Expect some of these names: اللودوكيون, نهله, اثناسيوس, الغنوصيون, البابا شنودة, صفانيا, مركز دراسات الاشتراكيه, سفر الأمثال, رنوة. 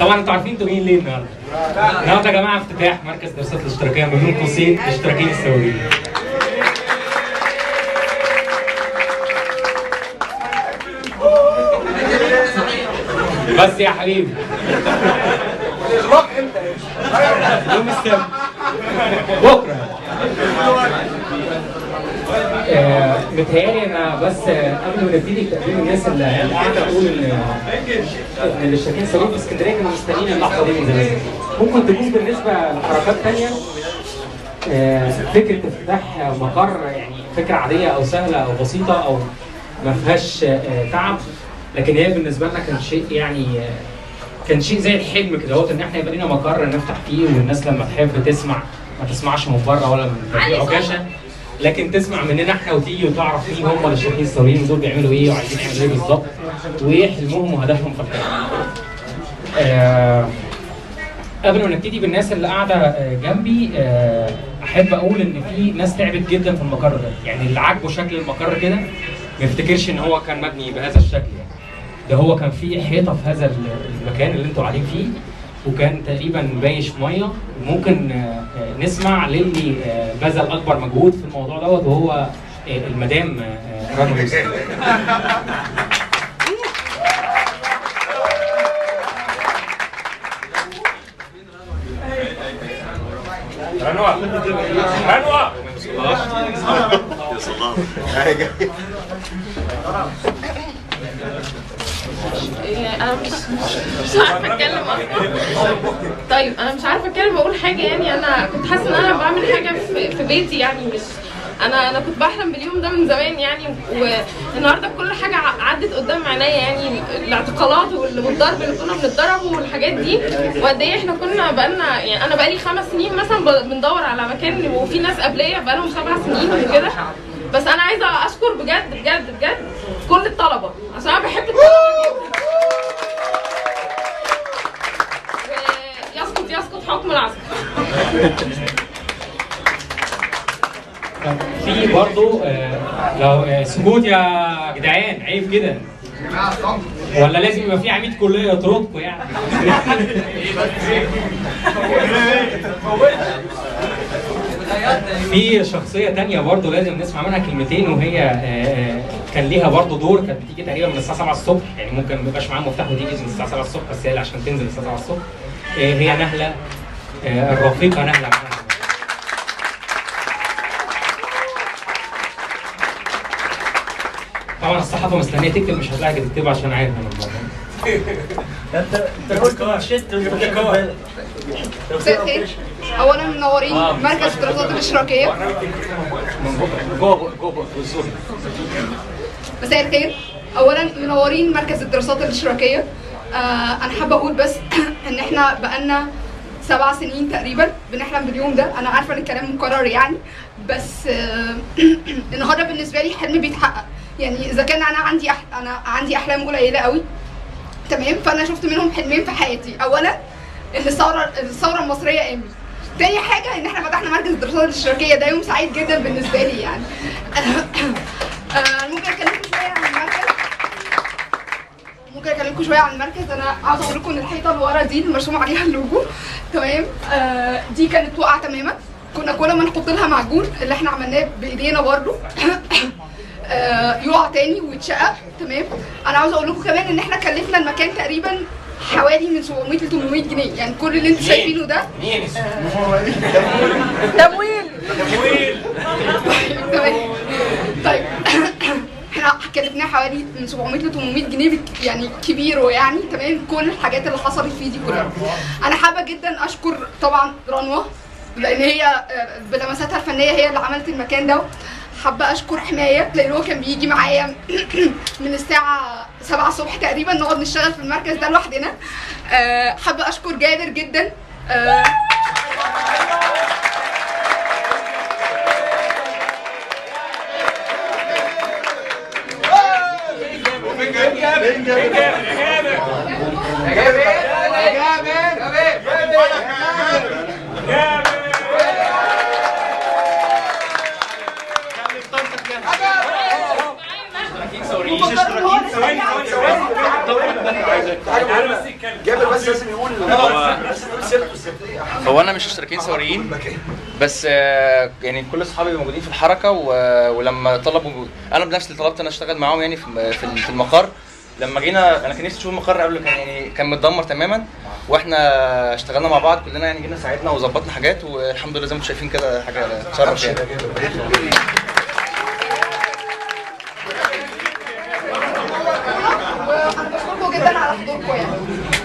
طبعا انتوا عارفين انتوا جايين ليه النهارده. النهارده يا جماعه افتتاح مركز دراسات الاشتراكيه من ضمن قوسين الاشتراكيين الثوريين. بس يا حبيبي الاغلاق امتى يا يوم السبت بكره. متهيألي انا بس قبل ما نبتدي تقديم الناس اللي قاعده تقول ان الاشتراكيين الثوريين في اسكندريه كانوا مستنيين اللحظه دي من زمان. ممكن تكون بالنسبه لحركات ثانيه فكره افتتاح مقر يعني فكره عاديه او سهله او بسيطه او ما فيهاش تعب، لكن هي بالنسبه لنا كان شيء يعني كان شيء زي الحلم كده اهوت، ان احنا يبقى لنا مقر نفتح فيه والناس لما تحب تسمع ما تسمعش من بره ولا من عكاشه، لكن تسمع مننا احنا وتيجي وتعرف مين هم الاشتراكيين الثوريين ودول بيعملوا ايه وعايزين يعملوا ايه بالظبط وايه حلمهم وهدفهم في الحياه. قبل ما نبتدي بالناس اللي قاعده جنبي احب اقول ان في ناس تعبت جدا في المقر ده، يعني اللي عاجبه شكل المقر كده ما يفتكرش ان هو كان مبني بهذا الشكل، يعني ده هو كان في حيطه في هذا المكان اللي انتوا قاعدين فيه وكان تقريبا بايش ميه، وممكن نسمع للي بذل اكبر مجهود في الموضوع دوت وهو المدام رنوة. رنوة انا مش عارفه اتكلم اصلا. طيب انا مش عارفه اتكلم واقول حاجه، يعني انا كنت حاسه ان انا بعمل حاجه في بيتي، يعني مش انا كنت بحلم باليوم ده من زمان يعني، والنهارده كل حاجه عدت قدام عينيا، يعني الاعتقالات والضرب اللي كنا بنتضربه والحاجات دي، وقد ايه احنا كنا بقالنا يعني انا بقالي 5 سنين مثلا بندور على مكان وفي ناس قبليه بقالهم 7 سنين وكده. بس انا عايزه اشكر بجد بجد بجد كل الطلبه عشان انا بحب الطلبه جدا. يسقط حكم العسكر. في برضه لو سكوت يا جدعان، عيب كده ولا لازم يبقى في عميد كليه يطردكم يعني. في شخصيه ثانيه برضه لازم نسمع منها كلمتين، وهي كان ليها برضه دور، كانت بتيجي تقريبا من الساعه 7 الصبح، يعني ممكن ما يبقاش معاها مفتاح وتيجي من الساعه 7 الصبح، بس هي عشان تنزل الساعه 7 الصبح هي نهله الرفيقه نهله. طبعا الصحافه مستنيه تكتب، مش هتلاقي تكتب عشان عارف انا الموضوع. انت قلت مشيت ومش واخد بالك. مساء الخير، اولا منورين مركز دراسات الاشتراكيه. مساء الخير، اولا منورين مركز الدراسات الاشتراكيه. انا حابه اقول بس ان احنا بقالنا 7 سنين تقريبا بنحلم باليوم ده. انا عارفه ان الكلام مكرر يعني، بس النهارده بالنسبه لي حلم بيتحقق، يعني اذا كان انا عندي احلام قليله قوي تمام، فانا شفت منهم حلمين في حياتي. اولا ان الثوره المصريه قامت، تاني حاجه ان احنا فتحنا مركز الدراسات الاشتراكيه، ده يوم سعيد جدا بالنسبه لي يعني. ممكن اكلمكم شويه عن المركز، انا عاوزه اقول لكم ان الحيطه اللي ورا دي اللي مرسوم عليها اللوجو تمام، دي كانت واقعه تماما، كنا كل ما نحط لها معجون اللي احنا عملناه بايدينا برده يقع تاني ويتشقق تمام. انا عاوزه اقول لكم كمان ان احنا كلفنا المكان تقريبا حوالي من 700 ل 800 جنيه، يعني كل اللي انتم شايفينه ده تمويل. طيب احنا كلفناه حوالي من 700 ل 800 جنيه يعني كبير، ويعني تمام كل الحاجات اللي حصلت فيه دي كلها. انا حابه جدا اشكر طبعا رنوة لان هي بلمساتها الفنيه هي اللي عملت المكان ده. حابه اشكر حمايه لان هو كان بيجي معايا من الساعه 7 الصبح تقريبا نقعد نشتغل في المركز ده لوحدنا. حابه اشكر جابر جدا. جابر بس لازم يقول سيرته الذاتيه. هو انا مش اشتراكيين ثوريين بس يعني كل اصحابي موجودين في الحركه، ولما طلبوا انا بنفسي اللي طلبت انا اشتغل معاهم يعني في المقر. لما جينا انا كان نفسي اشوف المقر قبل، كان يعني كان متدمر تماما، واحنا اشتغلنا مع بعض كلنا يعني، جينا ساعدنا وظبطنا حاجات والحمد لله زي ما انتم شايفين كده حاجه تشرف يعني. أشكركم جدا على حضوركم يعني.